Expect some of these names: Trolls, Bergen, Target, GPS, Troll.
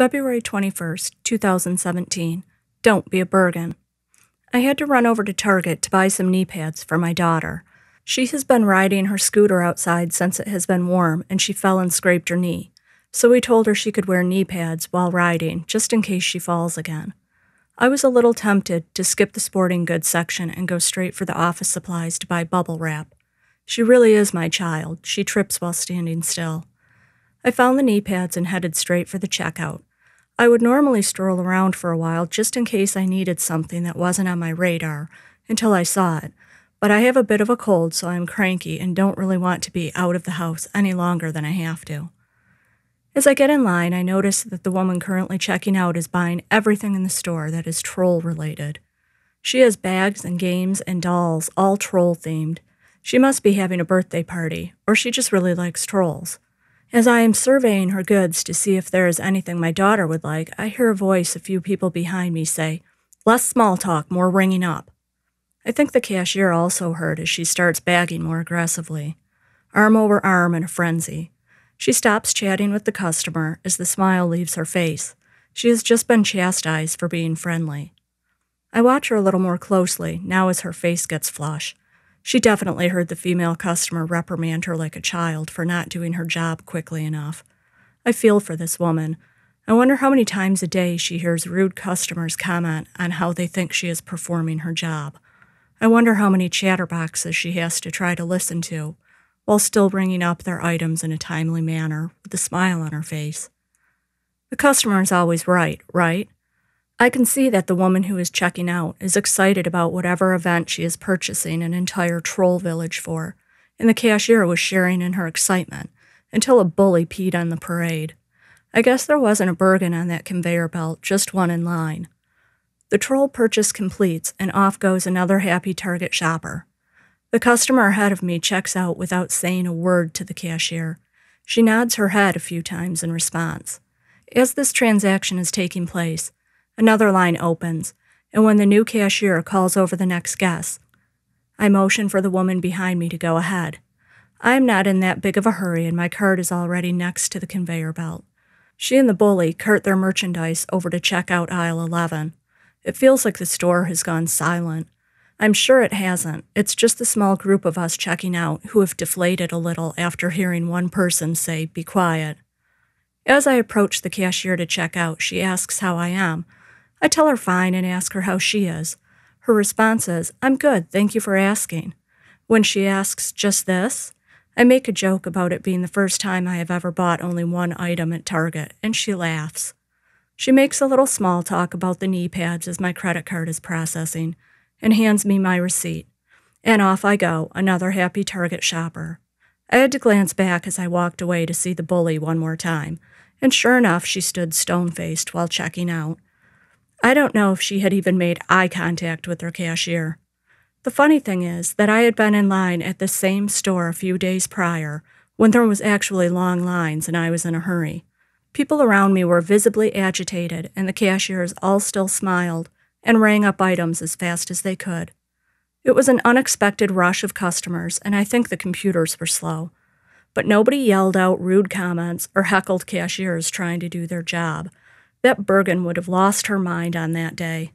February 21st, 2017. Don't be a Bergen. I had to run over to Target to buy some knee pads for my daughter. She has been riding her scooter outside since it has been warm, and she fell and scraped her knee. So we told her she could wear knee pads while riding, just in case she falls again. I was a little tempted to skip the sporting goods section and go straight for the office supplies to buy bubble wrap. She really is my child. She trips while standing still. I found the knee pads and headed straight for the checkout. I would normally stroll around for a while just in case I needed something that wasn't on my radar until I saw it, but I have a bit of a cold, so I'm cranky and don't really want to be out of the house any longer than I have to. As I get in line, I notice that the woman currently checking out is buying everything in the store that is troll-related. She has bags and games and dolls, all troll-themed. She must be having a birthday party, or she just really likes trolls. As I am surveying her goods to see if there is anything my daughter would like, I hear a voice a few people behind me say, "Less small talk, more ringing up." I think the cashier also heard as she starts bagging more aggressively, arm over arm in a frenzy. She stops chatting with the customer as the smile leaves her face. She has just been chastised for being friendly. I watch her a little more closely now as her face gets flush. She definitely heard the female customer reprimand her like a child for not doing her job quickly enough. I feel for this woman. I wonder how many times a day she hears rude customers comment on how they think she is performing her job. I wonder how many chatterboxes she has to try to listen to, while still bringing up their items in a timely manner with a smile on her face. The customer is always right, right? I can see that the woman who is checking out is excited about whatever event she is purchasing an entire troll village for, and the cashier was sharing in her excitement until a bully peed on the parade. I guess there wasn't a Bergen on that conveyor belt, just one in line. The troll purchase completes, and off goes another happy Target shopper. The customer ahead of me checks out without saying a word to the cashier. She nods her head a few times in response. As this transaction is taking place, another line opens, and when the new cashier calls over the next guest, I motion for the woman behind me to go ahead. I am not in that big of a hurry, and my cart is already next to the conveyor belt. She and the bully cart their merchandise over to checkout aisle 11. It feels like the store has gone silent. I'm sure it hasn't. It's just the small group of us checking out who have deflated a little after hearing one person say, "Be quiet." As I approach the cashier to check out, she asks how I am. I tell her fine and ask her how she is. Her response is, "I'm good, thank you for asking." When she asks, "Just this?" I make a joke about it being the first time I have ever bought only one item at Target, and she laughs. She makes a little small talk about the knee pads as my credit card is processing, and hands me my receipt. And off I go, another happy Target shopper. I had to glance back as I walked away to see the bully one more time, and sure enough, she stood stone-faced while checking out. I don't know if she had even made eye contact with her cashier. The funny thing is that I had been in line at the same store a few days prior when there was actually long lines and I was in a hurry. People around me were visibly agitated, and the cashiers all still smiled and rang up items as fast as they could. It was an unexpected rush of customers, and I think the computers were slow. But nobody yelled out rude comments or heckled cashiers trying to do their job. That Bergen would have lost her mind on that day.